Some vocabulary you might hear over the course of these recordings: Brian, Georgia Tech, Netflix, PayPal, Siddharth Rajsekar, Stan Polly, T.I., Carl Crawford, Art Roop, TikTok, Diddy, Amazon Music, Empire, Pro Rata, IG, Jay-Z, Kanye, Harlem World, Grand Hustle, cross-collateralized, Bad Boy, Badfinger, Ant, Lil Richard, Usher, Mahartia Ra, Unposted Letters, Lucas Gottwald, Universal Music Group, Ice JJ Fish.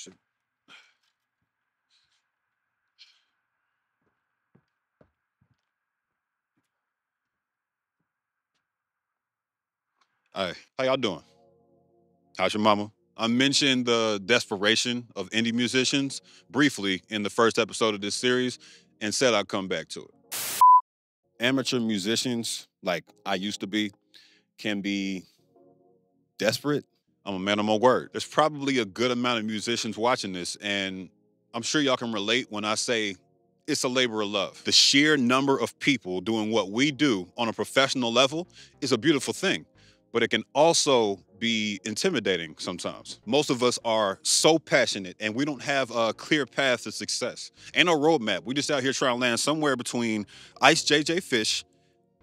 Shit. Hey, how y'all doing? How's your mama? I mentioned the desperation of indie musicians briefly in the first episode of this series and said I'd come back to it. Amateur musicians, like I used to be, can be desperate. I'm a man of my word. There's probably a good amount of musicians watching this, and I'm sure y'all can relate when I say it's a labor of love. The sheer number of people doing what we do on a professional level is a beautiful thing, but it can also be intimidating sometimes. Most of us are so passionate and we don't have a clear path to success. Ain't no roadmap. We just out here trying to land somewhere between Ice JJ Fish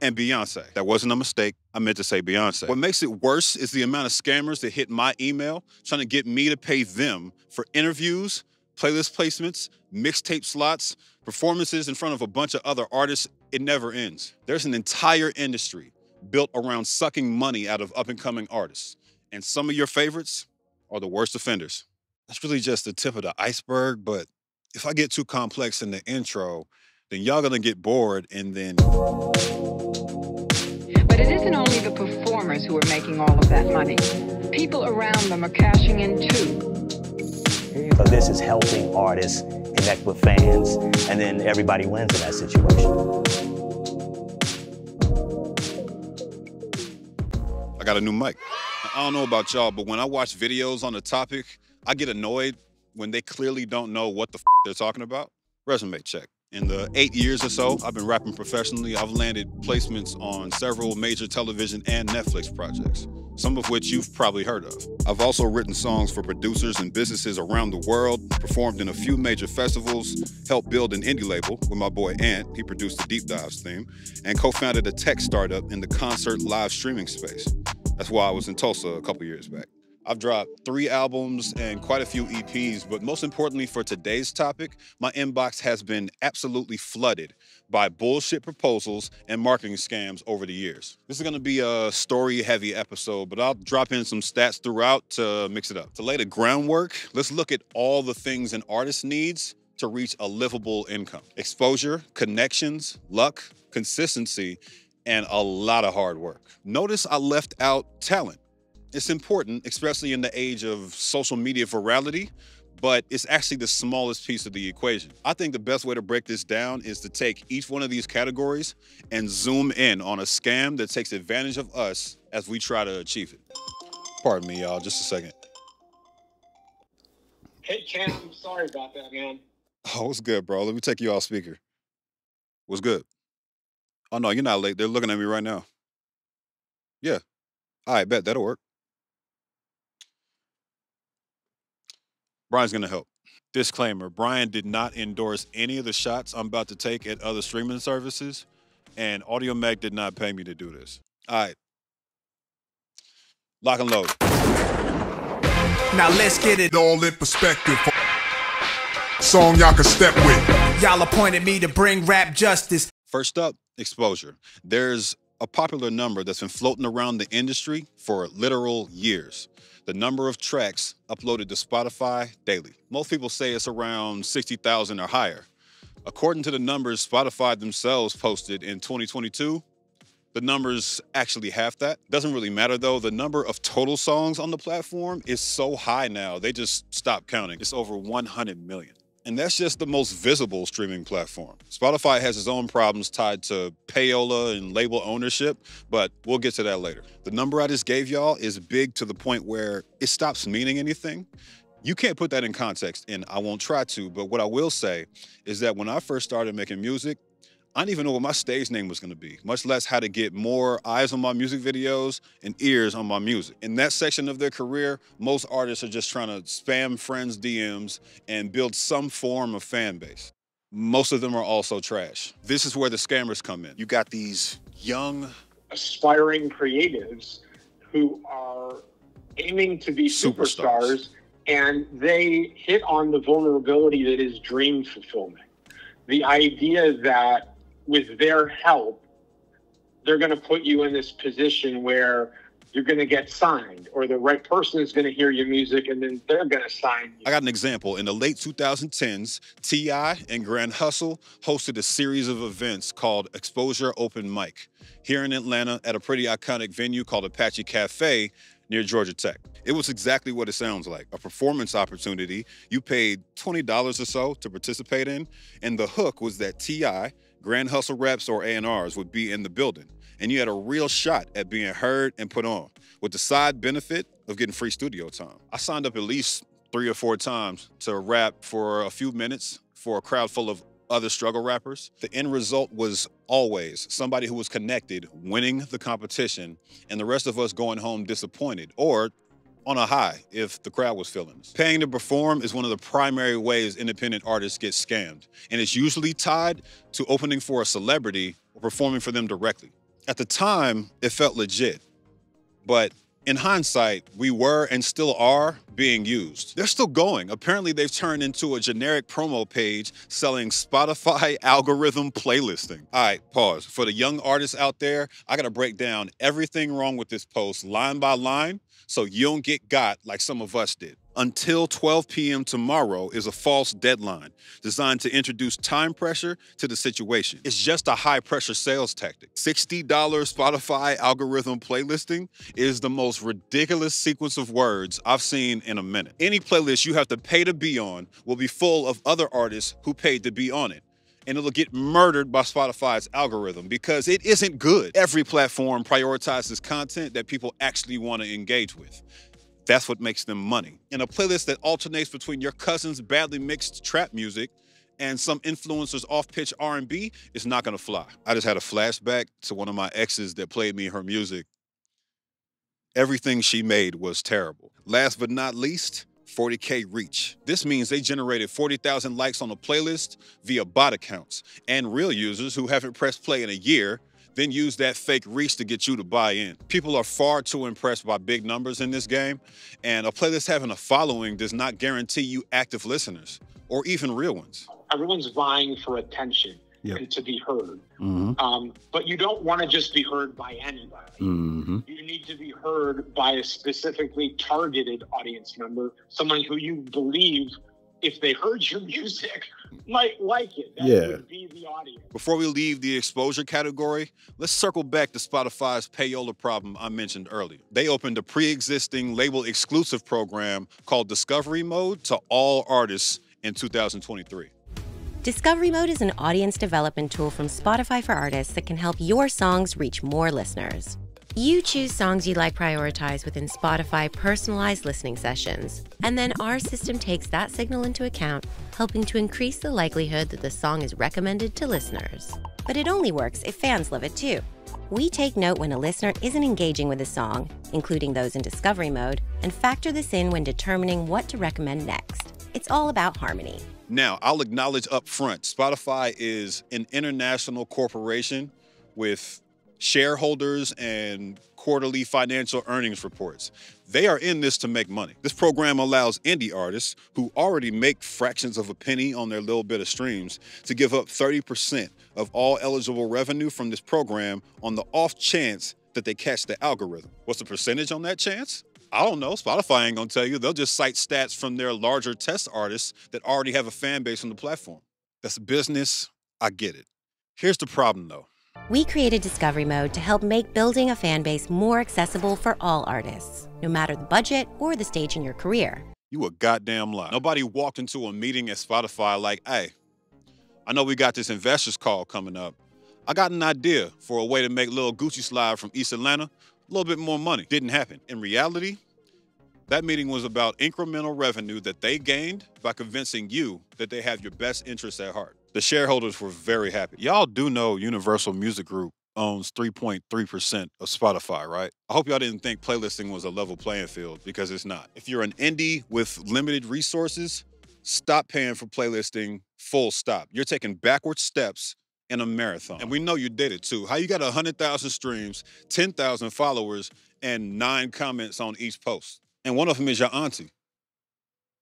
and Beyonce. That wasn't a mistake. I meant to say Beyonce. What makes it worse is the amount of scammers that hit my email trying to get me to pay them for interviews, playlist placements, mixtape slots, performances in front of a bunch of other artists. It never ends. There's an entire industry built around sucking money out of up-and-coming artists. And some of your favorites are the worst offenders. That's really just the tip of the iceberg, but if I get too complex in the intro, then y'all gonna get bored and then... But it isn't only the performers who are making all of that money. People around them are cashing in too. So this is helping artists connect with fans, and then everybody wins in that situation. I got a new mic. Now, I don't know about y'all, but when I watch videos on the topic, I get annoyed when they clearly don't know what the f they're talking about. Resume check. In the 8 years or so I've been rapping professionally, I've landed placements on several major television and Netflix projects, some of which you've probably heard of. I've also written songs for producers and businesses around the world, performed in a few major festivals, helped build an indie label with my boy Ant, he produced the Deep Dives theme, and co-founded a tech startup in the concert live streaming space. That's why I was in Tulsa a couple years back. I've dropped 3 albums and quite a few EPs, but most importantly for today's topic, my inbox has been absolutely flooded by bullshit proposals and marketing scams over the years. This is gonna be a story-heavy episode, but I'll drop in some stats throughout to mix it up. To lay the groundwork, let's look at all the things an artist needs to reach a livable income. Exposure, connections, luck, consistency, and a lot of hard work. Notice I left out talent. It's important, especially in the age of social media virality, but it's actually the smallest piece of the equation. I think the best way to break this down is to take each one of these categories and zoom in on a scam that takes advantage of us as we try to achieve it. Pardon me, y'all, just a second. Hey, Cam, I'm sorry about that, man. Oh, it's good, bro. Let me take you off speaker. What's good? Oh, no, you're not late. They're looking at me right now. Yeah. All right, bet. That'll work. Brian's going to help. Disclaimer, Brian did not endorse any of the shots I'm about to take at other streaming services, and Audiomack did not pay me to do this. All right. Lock and load. Now let's get it all in perspective. Song y'all can step with. Y'all appointed me to bring rap justice. First up, exposure. There's a popular number that's been floating around the industry for literal years. The number of tracks uploaded to Spotify daily. Most people say it's around 60,000 or higher. According to the numbers Spotify themselves posted in 2022, the number's actually half that. Doesn't really matter though. The number of total songs on the platform is so high now, they just stopped counting. It's over 100 million. And that's just the most visible streaming platform. Spotify has its own problems tied to payola and label ownership, but we'll get to that later. The number I just gave y'all is big to the point where it stops meaning anything. You can't put that in context, and I won't try to, but what I will say is that when I first started making music, I didn't even know what my stage name was gonna be, much less how to get more eyes on my music videos and ears on my music. In that section of their career, most artists are just trying to spam friends' DMs and build some form of fan base. Most of them are also trash. This is where the scammers come in. You got these young, aspiring creatives who are aiming to be superstars, and they hit on the vulnerability that is dream fulfillment. The idea that with their help, they're going to put you in this position where you're going to get signed, or the right person is going to hear your music and then they're going to sign you. I got an example. In the late 2010s, T.I. and Grand Hustle hosted a series of events called Exposure Open Mic here in Atlanta at a pretty iconic venue called Apache Cafe near Georgia Tech. It was exactly what it sounds like, a performance opportunity you paid $20 or so to participate in, and the hook was that T.I., Grand Hustle reps or A&Rs would be in the building, and you had a real shot at being heard and put on, with the side benefit of getting free studio time. I signed up at least 3 or 4 times to rap for a few minutes for a crowd full of other struggle rappers. The end result was always somebody who was connected winning the competition and the rest of us going home disappointed or on a high if the crowd was feeling us. Paying to perform is one of the primary ways independent artists get scammed, and it's usually tied to opening for a celebrity or performing for them directly. At the time, it felt legit, but in hindsight, we were and still are being used. They're still going. Apparently, they've turned into a generic promo page selling Spotify algorithm playlisting. All right, pause. For the young artists out there, I gotta break down everything wrong with this post line by line so you don't get got like some of us did. Until 12 p.m. tomorrow is a false deadline designed to introduce time pressure to the situation. It's just a high-pressure sales tactic. $60 Spotify algorithm playlisting is the most ridiculous sequence of words I've seen in a minute. Any playlist you have to pay to be on will be full of other artists who paid to be on it, and it'll get murdered by Spotify's algorithm because it isn't good. Every platform prioritizes content that people actually want to engage with. That's what makes them money. And a playlist that alternates between your cousin's badly mixed trap music and some influencer's off-pitch R&B is not gonna fly. I just had a flashback to one of my exes that played me her music. Everything she made was terrible. Last but not least, 40K reach. This means they generated 40,000 likes on a playlist via bot accounts, and real users who haven't pressed play in a year then use that fake reach to get you to buy in. People are far too impressed by big numbers in this game, and a playlist having a following does not guarantee you active listeners or even real ones. Everyone's vying for attention, yep, and to be heard. Mm-hmm. But you don't want to just be heard by anybody. Mm-hmm. You need to be heard by a specifically targeted audience member, someone who you believe, if they heard your music, might like it. That, yeah, would be the audience. Before we leave the exposure category, let's circle back to Spotify's payola problem I mentioned earlier. They opened a pre-existing label-exclusive program called Discovery Mode to all artists in 2023. Discovery Mode is an audience development tool from Spotify for artists that can help your songs reach more listeners. You choose songs you like prioritized within Spotify personalized listening sessions, and then our system takes that signal into account, helping to increase the likelihood that the song is recommended to listeners. But it only works if fans love it too. We take note when a listener isn't engaging with a song, including those in discovery mode, and factor this in when determining what to recommend next. It's all about harmony. Now, I'll acknowledge up front, Spotify is an international corporation with shareholders and quarterly financial earnings reports. They are in this to make money. This program allows indie artists who already make fractions of a penny on their little bit of streams to give up 30% of all eligible revenue from this program on the off chance that they catch the algorithm. What's the percentage on that chance? I don't know. Spotify ain't gonna tell you. They'll just cite stats from their larger test artists that already have a fan base on the platform. That's business. I get it. Here's the problem though. We created Discovery Mode to help make building a fan base more accessible for all artists, no matter the budget or the stage in your career. You a goddamn lie. Nobody walked into a meeting at Spotify like, hey, I know we got this investors call coming up. I got an idea for a way to make Lil Gucci Slide from East Atlanta a little bit more money. Didn't happen. In reality, that meeting was about incremental revenue that they gained by convincing you that they have your best interests at heart. The shareholders were very happy. Y'all do know Universal Music Group owns 3.3% of Spotify, right? I hope y'all didn't think playlisting was a level playing field, because it's not. If you're an indie with limited resources, stop paying for playlisting, full stop. You're taking backward steps in a marathon. And we know you did it too. How you got 100,000 streams, 10,000 followers, and 9 comments on each post? And one of them is your auntie.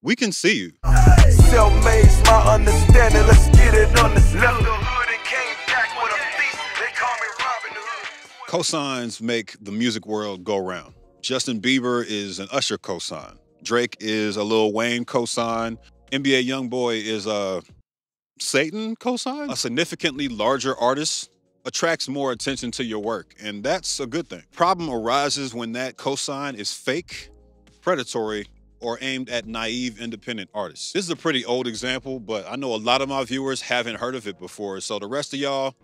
We can see you. Self-made, my understanding. Let's get it on this level. The hood and came back with a feast. They call me Robin Hood. Cosigns make the music world go round. Justin Bieber is an Usher cosign. Drake is a Lil Wayne cosign. NBA Youngboy is a Satan cosign. A significantly larger artist attracts more attention to your work, and that's a good thing. Problem arises when that cosign is fake, predatory, or aimed at naive independent artists. This is a pretty old example, but I know a lot of my viewers haven't heard of it before, so the rest of y'all,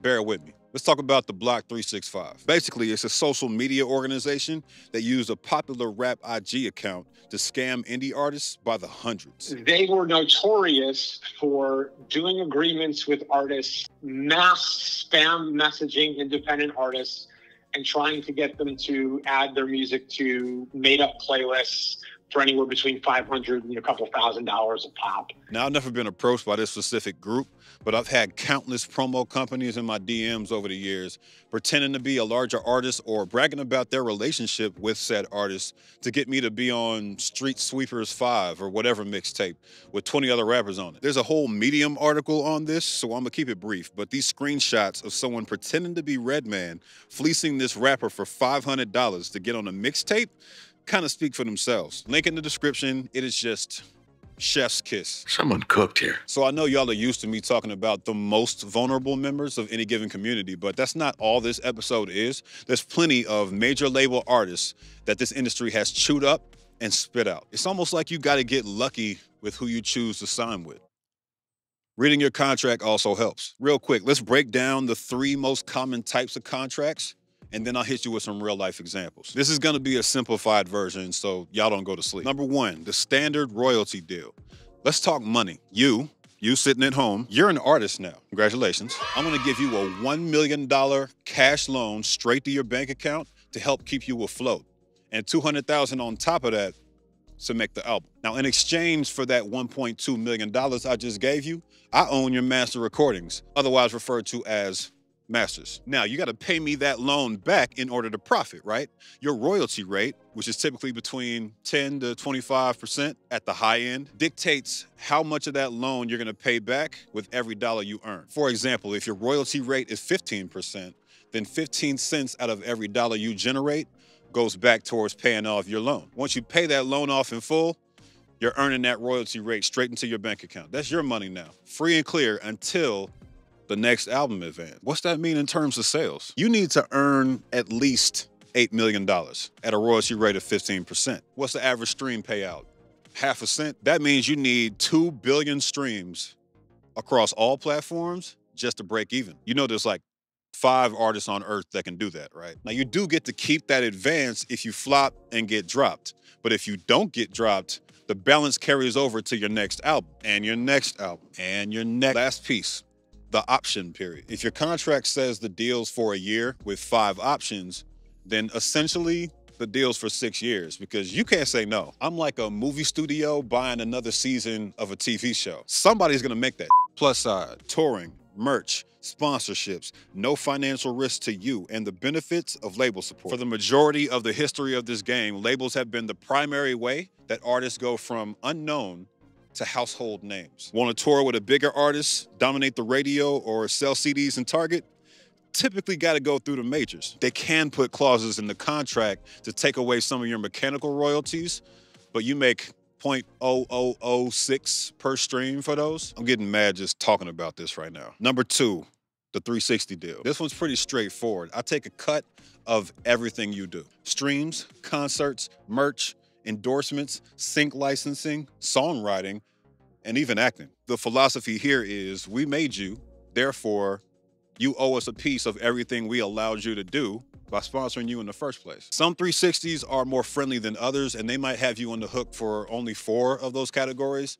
bear with me. Let's talk about DaBlock365. Basically, it's a social media organization that used a popular rap IG account to scam indie artists by the hundreds. They were notorious for doing agreements with artists, mass spam messaging independent artists, and trying to get them to add their music to made-up playlists for anywhere between $500 and a couple $1,000 a pop. Now, I've never been approached by this specific group, but I've had countless promo companies in my DMs over the years pretending to be a larger artist or bragging about their relationship with said artist to get me to be on Street Sweepers 5 or whatever mixtape with 20 other rappers on it. There's a whole Medium article on this, so I'm gonna keep it brief, but these screenshots of someone pretending to be Redman fleecing this rapper for $500 to get on a mixtape kind of speak for themselves. Link in the description. It is just chef's kiss. Someone cooked here. So I know y'all are used to me talking about the most vulnerable members of any given community, but that's not all this episode is. There's plenty of major label artists that this industry has chewed up and spit out. It's almost like you got to get lucky with who you choose to sign with. Reading your contract also helps. Real quick, let's break down the three most common types of contracts, and then I'll hit you with some real life examples. This is gonna be a simplified version, so y'all don't go to sleep. Number one, the standard royalty deal. Let's talk money. You sitting at home, you're an artist now. Congratulations. I'm gonna give you a $1 million cash loan straight to your bank account to help keep you afloat, and $200,000 on top of that to make the album. Now, in exchange for that $1.2 million I just gave you, I own your master recordings, otherwise referred to as masters. Now, you got to pay me that loan back in order to profit, right? Your royalty rate, which is typically between 10 to 25% at the high end, dictates how much of that loan you're going to pay back with every dollar you earn. For example, if your royalty rate is 15%, then 15 cents out of every dollar you generate goes back towards paying off your loan. Once you pay that loan off in full, you're earning that royalty rate straight into your bank account. That's your money now, free and clear until the next album event. What's that mean in terms of sales? You need to earn at least $8 million at a royalty rate of 15%. What's the average stream payout? Half a cent? That means you need 2 billion streams across all platforms just to break even. You know there's like 5 artists on earth that can do that, right? Now you do get to keep that advance if you flop and get dropped. But if you don't get dropped, the balance carries over to your next album and your next album and your next. Last piece, the option period. If your contract says the deal's for a year with 5 options, then essentially the deal's for 6 years because you can't say no. I'm like a movie studio buying another season of a TV show. Somebody's gonna make that. Plus side, touring, merch, sponsorships, no financial risk to you, and the benefits of label support. For the majority of the history of this game, labels have been the primary way that artists go from unknown to household names. Want to tour with a bigger artist, dominate the radio, or sell CDs in Target? Typically got to go through the majors. They can put clauses in the contract to take away some of your mechanical royalties, but you make 0.0006 per stream for those. I'm getting mad just talking about this right now. Number two, the 360 deal. This one's pretty straightforward. I take a cut of everything you do. Streams, concerts, merch, endorsements, sync licensing, songwriting, and even acting. The philosophy here is we made you, therefore you owe us a piece of everything we allowed you to do by sponsoring you in the first place. Some 360s are more friendly than others, and they might have you on the hook for only 4 of those categories,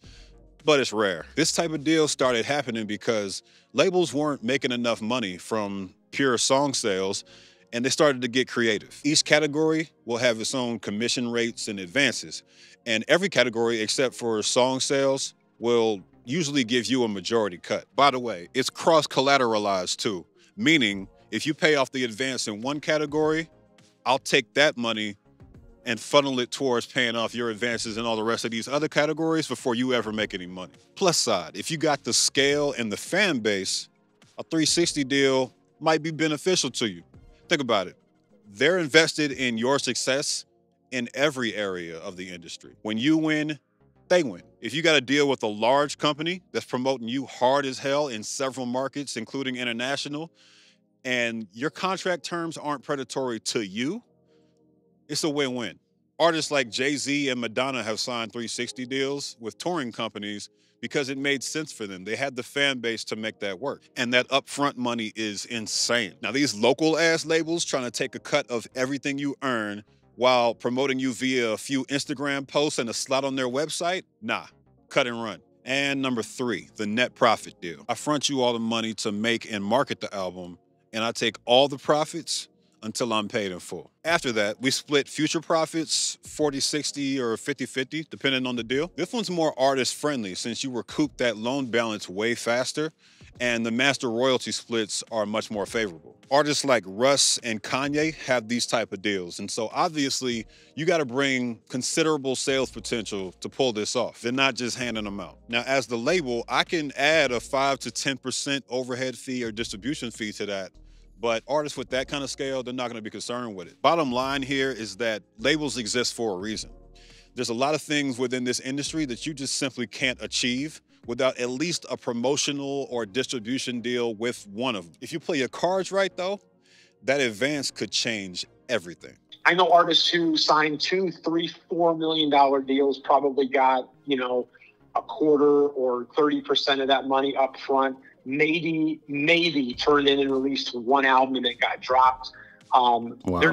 but it's rare. This type of deal started happening because labels weren't making enough money from pure song sales, and they started to get creative. Each category will have its own commission rates and advances, and every category except for song sales will usually give you a majority cut. By the way, it's cross-collateralized too, meaning if you pay off the advance in one category, I'll take that money and funnel it towards paying off your advances in all the rest of these other categories before you ever make any money. Plus side, if you got the scale and the fan base, a 360 deal might be beneficial to you. Think about it. They're invested in your success in every area of the industry. When you win, they win. If you got to deal with a large company that's promoting you hard as hell in several markets, including international, and your contract terms aren't predatory to you, it's a win-win. Artists like Jay-Z and Madonna have signed 360 deals with touring companies because it made sense for them. They had the fan base to make that work. And that upfront money is insane. Now, these local-ass labels trying to take a cut of everything you earn while promoting you via a few Instagram posts and a slot on their website? Nah, cut and run. And number three, the net profit deal. I front you all the money to make and market the album, and I take all the profits until I'm paid in full. After that, we split future profits 40-60 or 50-50, depending on the deal. This one's more artist-friendly since you recoup that loan balance way faster, and the master royalty splits are much more favorable. Artists like Russ and Kanye have these type of deals, and so obviously, you gotta bring considerable sales potential to pull this off. They're not just handing them out. Now, as the label, I can add a 5 to 10% overhead fee or distribution fee to that, but artists with that kind of scale, they're not gonna be concerned with it. Bottom line here is that labels exist for a reason. There's a lot of things within this industry that you just simply can't achieve without at least a promotional or distribution deal with one of them. If you play your cards right though, that advance could change everything. I know artists who signed $2, $3, $4 million deals probably got, you know, a quarter or 30% of that money up front. Maybe turned in and released one album and it got dropped. Wow. They're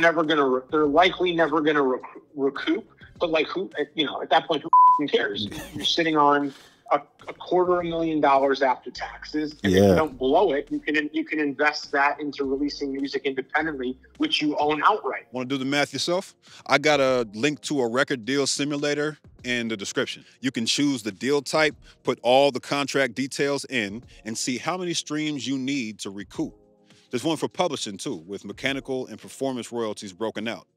likely never gonna recoup. But like, who, you know, at that point, who cares? You're sitting on a $250,000 after taxes. And if you don't blow it, you can invest that into releasing music independently, which you own outright. Want to do the math yourself? I got a link to a record deal simulator in the description. You can choose the deal type, put all the contract details in, and see how many streams you need to recoup. There's one for publishing too, with mechanical and performance royalties broken out.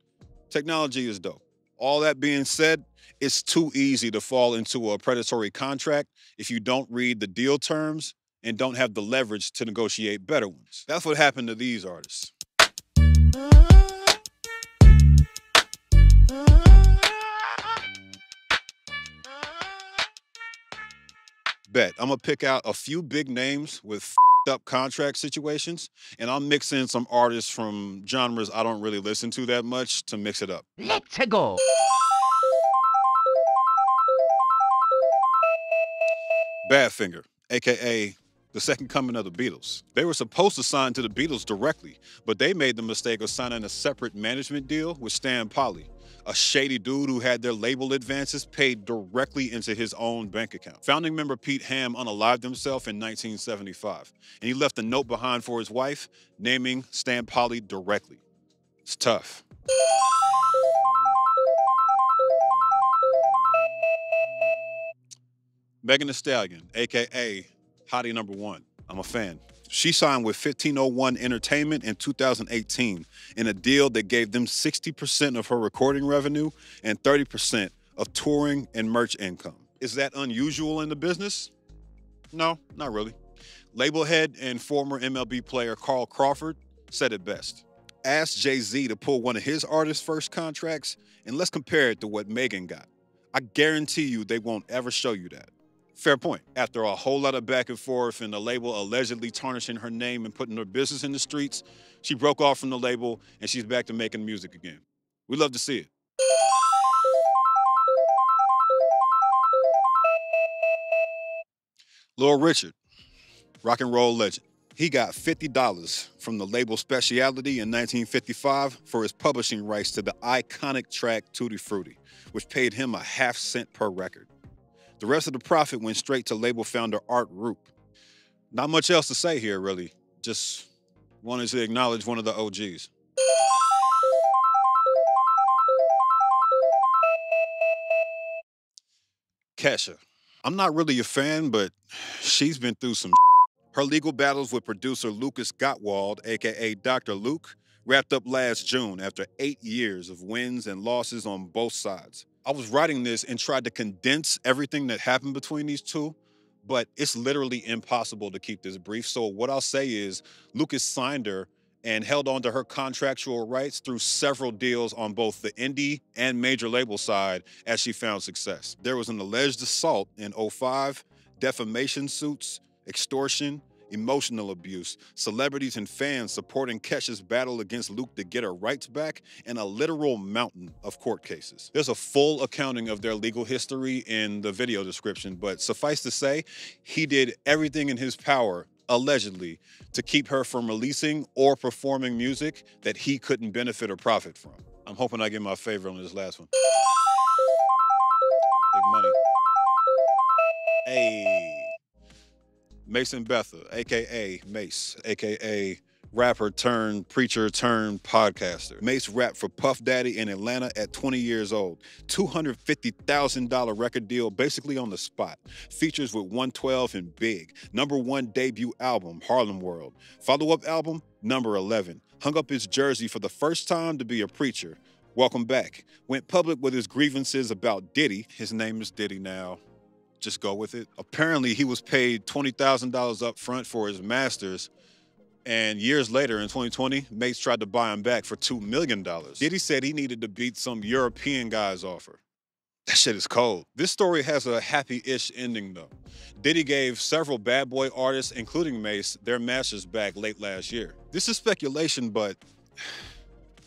Technology is dope. All that being said, it's too easy to fall into a predatory contract if you don't read the deal terms and don't have the leverage to negotiate better ones. That's what happened to these artists. Bet, I'm gonna pick out a few big names with f***ed up contract situations, and I'll mix in some artists from genres I don't really listen to that much to mix it up. Let's go. Badfinger, AKA the second coming of the Beatles. They were supposed to sign to the Beatles directly, but they made the mistake of signing a separate management deal with Stan Polly, a shady dude who had their label advances paid directly into his own bank account. Founding member Pete Ham unalived himself in 1975, and he left a note behind for his wife naming Stan Polly directly. It's tough. Megan Thee Stallion, AKA Hottie Number One. I'm a fan. She signed with 1501 Entertainment in 2018 in a deal that gave them 60% of her recording revenue and 30% of touring and merch income. Is that unusual in the business? No, not really. Label head and former MLB player Carl Crawford said it best. Ask Jay-Z to pull one of his artists' first contracts, and let's compare it to what Megan got. I guarantee you they won't ever show you that. Fair point. After a whole lot of back and forth and the label allegedly tarnishing her name and putting her business in the streets, she broke off from the label and she's back to making music again. We love to see it. Lil Richard, rock and roll legend. He got $50 from the label Speciality in 1955 for his publishing rights to the iconic track Tutti Frutti, which paid him a half-cent per record. The rest of the profit went straight to label founder Art Roop. Not much else to say here, really. Just wanted to acknowledge one of the OGs. Kesha. I'm not really a fan, but she's been through some shit. Her legal battles with producer Lucas Gottwald, AKA Dr. Luke, wrapped up last June after 8 years of wins and losses on both sides. I was writing this and tried to condense everything that happened between these two, but it's literally impossible to keep this brief. So what I'll say is Lucas signed her and held on to her contractual rights through several deals on both the indie and major label side as she found success. There was an alleged assault in 2005, defamation suits, extortion, emotional abuse, celebrities and fans supporting Kesha's battle against Luke to get her rights back, and a literal mountain of court cases. There's a full accounting of their legal history in the video description, but suffice to say, he did everything in his power, allegedly, to keep her from releasing or performing music that he couldn't benefit or profit from. I'm hoping I get my favorite on this last one. Big money. Hey. Mace and Betha, AKA Mace, AKA rapper turned preacher turned podcaster. Mace rapped for Puff Daddy in Atlanta at 20 years old. $250,000 record deal, basically on the spot. Features with 112 and Big. #1 debut album, Harlem World. Follow-up album, number 11. Hung up his jersey for the first time to be a preacher. Welcome back. Went public with his grievances about Diddy. His name is Diddy now. Just go with it. Apparently, he was paid $20,000 up front for his masters, and years later, in 2020, Mace tried to buy him back for $2 million. Diddy said he needed to beat some European guy's offer. That shit is cold. This story has a happy-ish ending, though. Diddy gave several bad boy artists, including Mace, their masters back late last year. This is speculation, but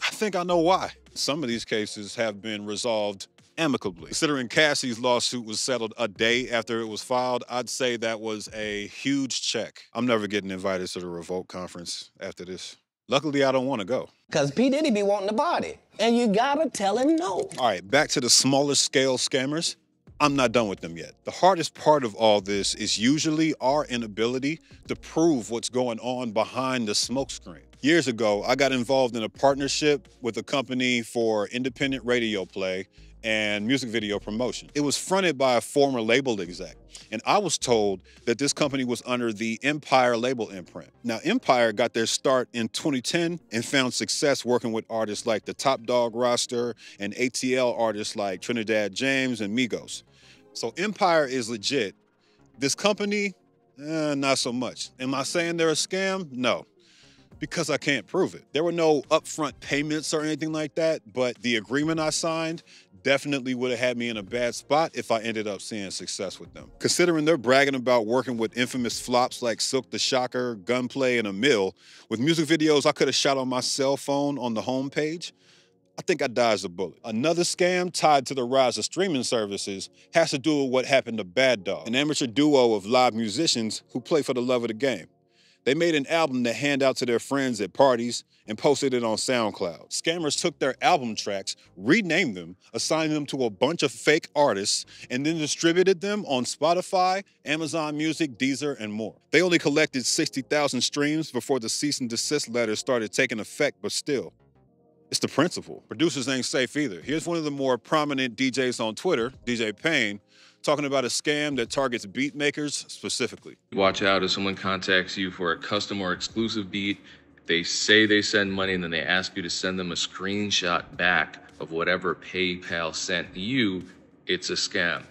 I think I know why. Some of these cases have been resolved amicably. Considering Cassie's lawsuit was settled a day after it was filed, I'd say that was a huge check. I'm never getting invited to the Revolt conference after this. Luckily, I don't want to go. Because P. Diddy be wanting the body, and you gotta tell him no. All right, back to the smaller scale scammers. I'm not done with them yet. The hardest part of all this is usually our inability to prove what's going on behind the smokescreen. Years ago, I got involved in a partnership with a company for independent radio play and music video promotion. It was fronted by a former label exec, and I was told that this company was under the Empire label imprint. Now, Empire got their start in 2010 and found success working with artists like the Top Dog roster and ATL artists like Trinidad James and Migos. So Empire is legit. This company, not so much. Am I saying they're a scam? No. Because I can't prove it. There were no upfront payments or anything like that, but the agreement I signed definitely would have had me in a bad spot if I ended up seeing success with them. Considering they're bragging about working with infamous flops like Silk the Shocker, Gunplay, and Emil, with music videos I could have shot on my cell phone on the homepage, I think I dodged a bullet. Another scam tied to the rise of streaming services has to do with what happened to Bad Dog, an amateur duo of live musicians who play for the love of the game. They made an album to hand out to their friends at parties and posted it on SoundCloud. Scammers took their album tracks, renamed them, assigned them to a bunch of fake artists, and then distributed them on Spotify, Amazon Music, Deezer, and more. They only collected 60,000 streams before the cease and desist letters started taking effect, but still, it's the principle. Producers ain't safe either. Here's one of the more prominent DJs on Twitter, DJ Payne, talking about a scam that targets beat makers specifically. Watch out if someone contacts you for a custom or exclusive beat. They say they send money and then they ask you to send them a screenshot back of whatever PayPal sent you. It's a scam.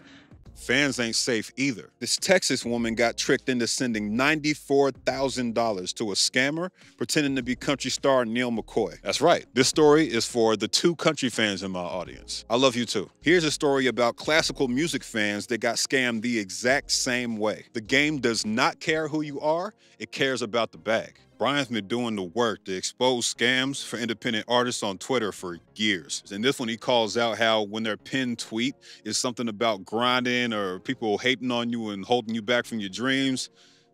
Fans ain't safe either. This Texas woman got tricked into sending $94,000 to a scammer pretending to be country star Neil McCoy. That's right. This story is for the two country fans in my audience. I love you too. Here's a story about classical music fans that got scammed the exact same way. The game does not care who you are. It cares about the bag. Brian's been doing the work to expose scams for independent artists on Twitter for years. And this one, he calls out how when their pinned tweet is something about grinding or people hating on you and holding you back from your dreams,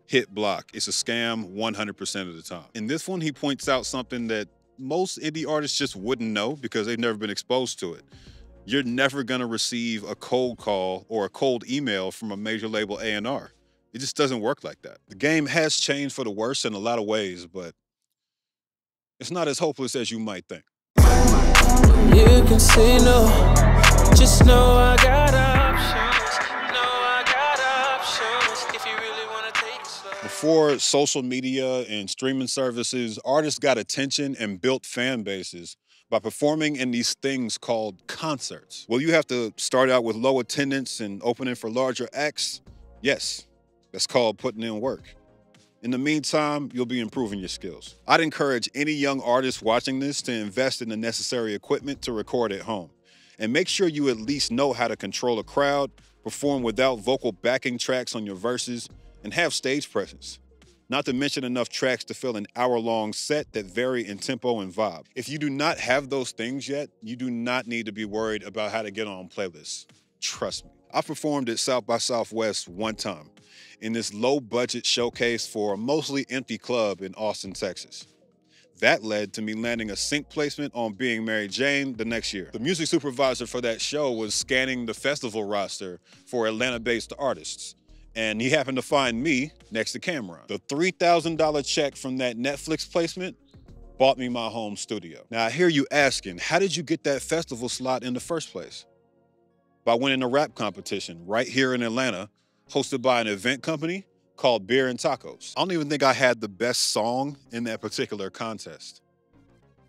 hit block. It's a scam 100% of the time. In this one, he points out something that most indie artists just wouldn't know because they've never been exposed to it. You're never going to receive a cold call or a cold email from a major label A&R. It just doesn't work like that. The game has changed for the worse in a lot of ways, but it's not as hopeless as you might think. You can say no, just know I got options. Know I got options if you really want to take it slow. Before social media and streaming services, artists got attention and built fan bases by performing in these things called concerts. Will you have to start out with low attendance and opening for larger acts? Yes. That's called putting in work. In the meantime, you'll be improving your skills. I'd encourage any young artist watching this to invest in the necessary equipment to record at home. And make sure you at least know how to control a crowd, perform without vocal backing tracks on your verses, and have stage presence. Not to mention enough tracks to fill an hour-long set that vary in tempo and vibe. If you do not have those things yet, you do not need to be worried about how to get on playlists. Trust me. I performed at South by Southwest one time in this low-budget showcase for a mostly empty club in Austin, Texas. That led to me landing a sync placement on Being Mary Jane the next year. The music supervisor for that show was scanning the festival roster for Atlanta-based artists, and he happened to find me next to Cameron. The $3,000 check from that Netflix placement bought me my home studio. Now, I hear you asking, how did you get that festival slot in the first place? By winning a rap competition right here in Atlanta, hosted by an event company called Beer and Tacos. I don't even think I had the best song in that particular contest,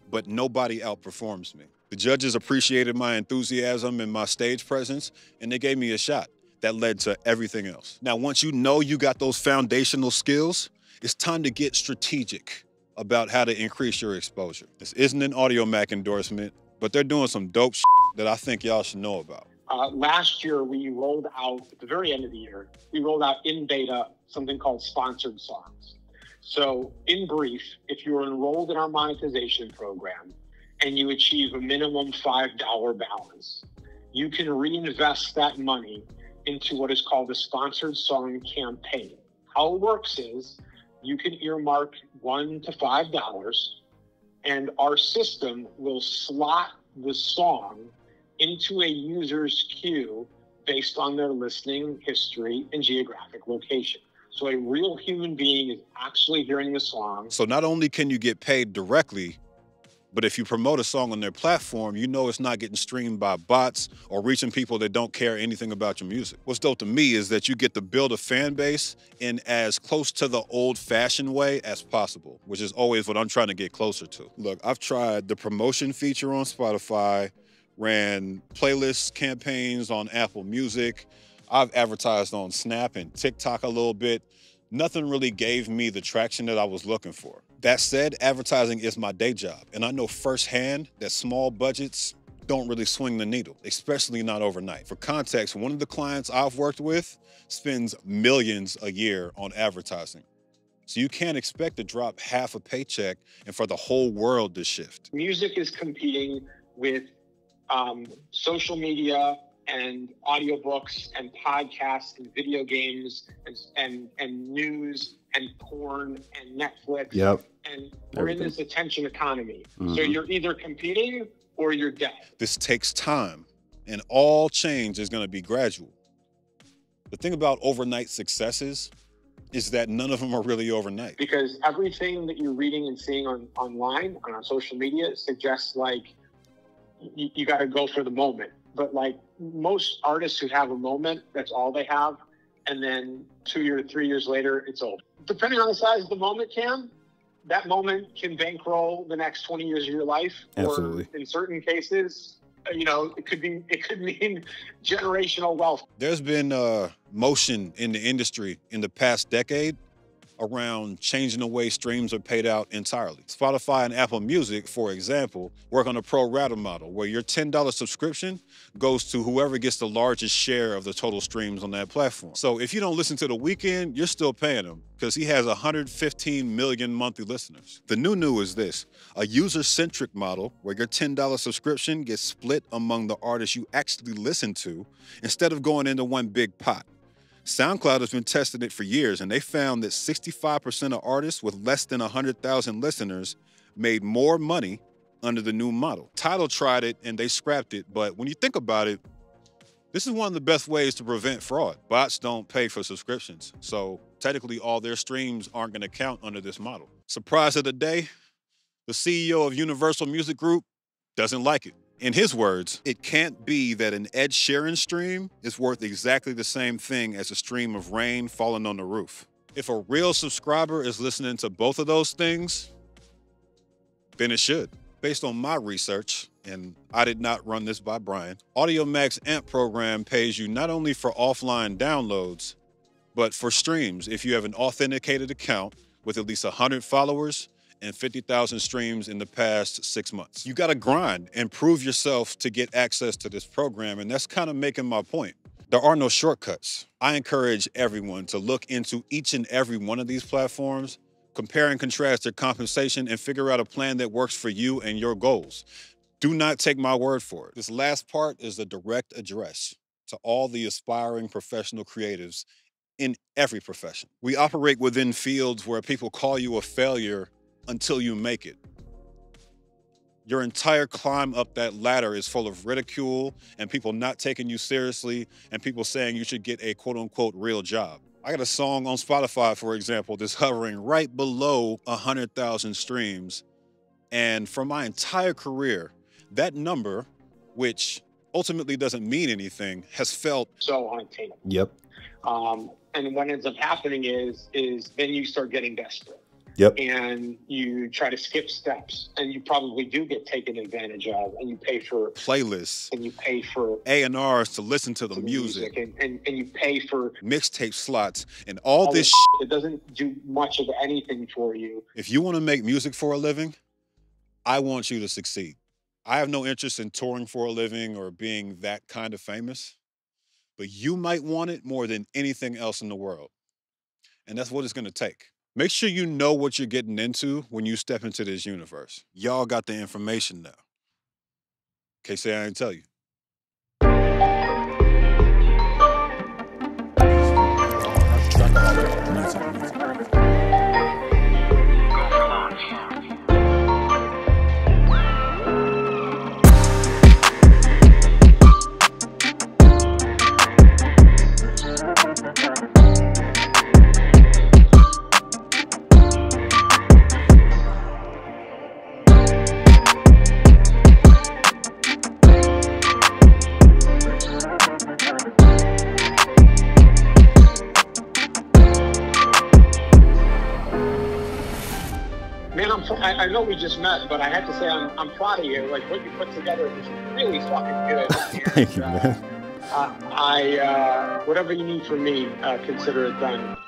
but nobody outperforms me. The judges appreciated my enthusiasm and my stage presence, and they gave me a shot that led to everything else. Now, once you know you got those foundational skills, it's time to get strategic about how to increase your exposure. This isn't an Audiomack endorsement, but they're doing some dope shit that I think y'all should know about. Last year, we rolled out, at the very end of the year, we rolled out in beta something called sponsored songs. So in brief, if you're enrolled in our monetization program and you achieve a minimum $5 balance, you can reinvest that money into what is called the sponsored song campaign. How it works is you can earmark $1 to $5 and our system will slot the song into a user's queue based on their listening history and geographic location. So a real human being is actually hearing the song. So not only can you get paid directly, but if you promote a song on their platform, you know it's not getting streamed by bots or reaching people that don't care anything about your music. What's dope to me is that you get to build a fan base in as close to the old-fashioned way as possible, which is always what I'm trying to get closer to. Look, I've tried the promotion feature on Spotify, ran playlist campaigns on Apple Music. I've advertised on Snap and TikTok a little bit. Nothing really gave me the traction that I was looking for. That said, advertising is my day job, and I know firsthand that small budgets don't really swing the needle, especially not overnight. For context, one of the clients I've worked with spends millions a year on advertising. So you can't expect to drop half a paycheck and for the whole world to shift. Music is competing with social media and audiobooks and podcasts and video games and news and porn and Netflix. Yep. And we're in this attention economy. Mm-hmm. So you're either competing or you're dead. This takes time, and all change is going to be gradual. The thing about overnight successes is that none of them are really overnight. Because everything that you're reading and seeing online, on our social media, suggests like you got to go for the moment. But like most artists who have a moment, that's all they have. And then 2 or 3 years later, it's over. Depending on the size of the moment, Cam, that moment can bankroll the next 20 years of your life. Absolutely. Or in certain cases, you know, it could mean generational wealth. There's been motion in the industry in the past decade around changing the way streams are paid out entirely. Spotify and Apple Music, for example, work on a pro rata model where your $10 subscription goes to whoever gets the largest share of the total streams on that platform. So if you don't listen to The Weeknd, you're still paying him because he has 115 million monthly listeners. The new is this, a user-centric model where your $10 subscription gets split among the artists you actually listen to instead of going into one big pot. SoundCloud has been testing it for years, and they found that 65% of artists with less than 100,000 listeners made more money under the new model. Tidal tried it, and they scrapped it, but when you think about it, this is one of the best ways to prevent fraud. Bots don't pay for subscriptions, so technically all their streams aren't going to count under this model. Surprise of the day, the CEO of Universal Music Group doesn't like it. In his words, it can't be that an Ed Sheeran stream is worth exactly the same thing as a stream of rain falling on the roof. If a real subscriber is listening to both of those things, then it should. Based on my research, and I did not run this by Brian, Audiomack's Ant program pays you not only for offline downloads, But for streams, if you have an authenticated account with at least 100 followers and 50,000 streams in the past 6 months, you gotta grind and prove yourself to get access to this program. And that's kind of making my point. There are no shortcuts. I encourage everyone to look into each and every one of these platforms, compare and contrast their compensation, and figure out a plan that works for you and your goals. Do not take my word for it. This last part is a direct address to all the aspiring professional creatives in every profession. We operate within fields where people call you a failure until you make it. Your entire climb up that ladder is full of ridicule and people not taking you seriously and people saying you should get a quote unquote real job. I got a song on Spotify, for example, that's hovering right below 100,000 streams. And for my entire career, that number, which ultimately doesn't mean anything, has felt so unattainable. Yep. And what ends up happening is then you start getting desperate. Yep. And you try to skip steps, and you probably do get taken advantage of, and you pay for playlists, and you pay for A&Rs to listen to the music, and you pay for mixtape slots and all this shit. It doesn't do much of anything for you. If you want to make music for a living, I want you to succeed. I have no interest in touring for a living or being that kind of famous, but you might want it more than anything else in the world. And that's what it's going to take. Make sure you know what you're getting into when you step into this universe. Y'all got the information now. Can't say I didn't tell you. I know we just met, but I have to say I'm proud of you. Like, what you put together is really fucking good. Thank you, man. Whatever you need from me, consider it done.